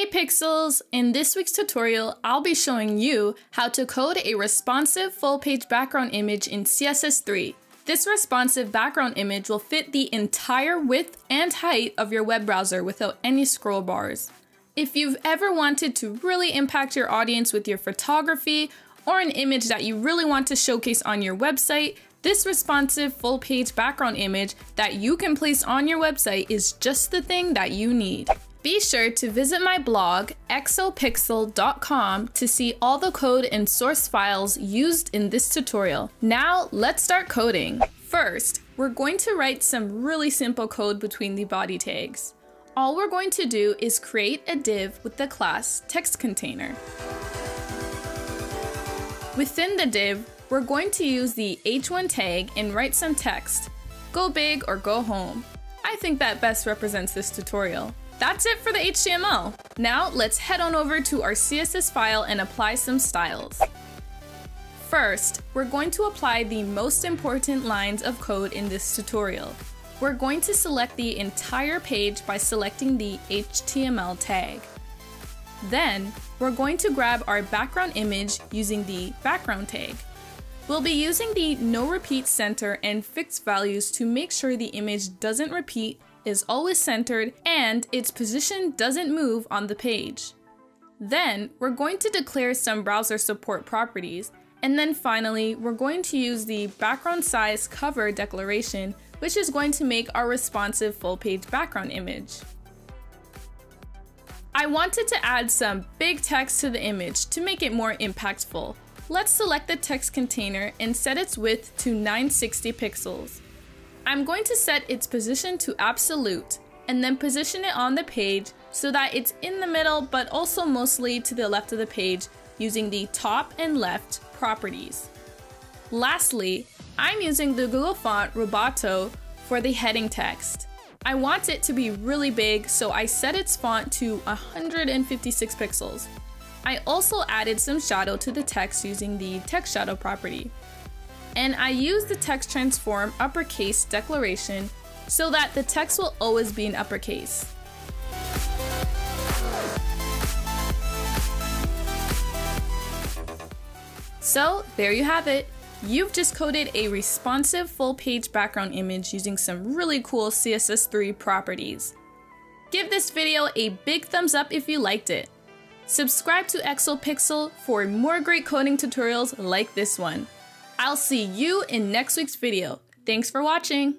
Hey Pixels! In this week's tutorial, I'll be showing you how to code a responsive full-page background image in CSS3. This responsive background image will fit the entire width and height of your web browser without any scroll bars. If you've ever wanted to really impact your audience with your photography or an image that you really want to showcase on your website, this responsive full-page background image that you can place on your website is just the thing that you need. Be sure to visit my blog, xopixel.com, to see all the code and source files used in this tutorial. Now, let's start coding. First, we're going to write some really simple code between the body tags. All we're going to do is create a div with the class text container. Within the div, we're going to use the h1 tag and write some text. Go big or go home. I think that best represents this tutorial. That's it for the HTML. Now let's head on over to our CSS file and apply some styles. First, we're going to apply the most important lines of code in this tutorial. We're going to select the entire page by selecting the HTML tag. Then, we're going to grab our background image using the background tag. We'll be using the no repeat center and fixed values to make sure the image doesn't repeat, is always centered, and its position doesn't move on the page. Then, we're going to declare some browser support properties, and then finally, we're going to use the background size cover declaration, which is going to make our responsive full-page background image. I wanted to add some big text to the image to make it more impactful. Let's select the text container and set its width to 960 pixels. I'm going to set its position to absolute and then position it on the page so that it's in the middle but also mostly to the left of the page using the top and left properties. Lastly, I'm using the Google font Roboto for the heading text. I want it to be really big, so I set its font to 156 pixels. I also added some shadow to the text using the text shadow property. And I use the text transform uppercase declaration so that the text will always be in uppercase. So there you have it. You've just coded a responsive full-page background image using some really cool CSS3 properties. Give this video a big thumbs up if you liked it. Subscribe to XO PIXEL for more great coding tutorials like this one. I'll see you in next week's video. Thanks for watching!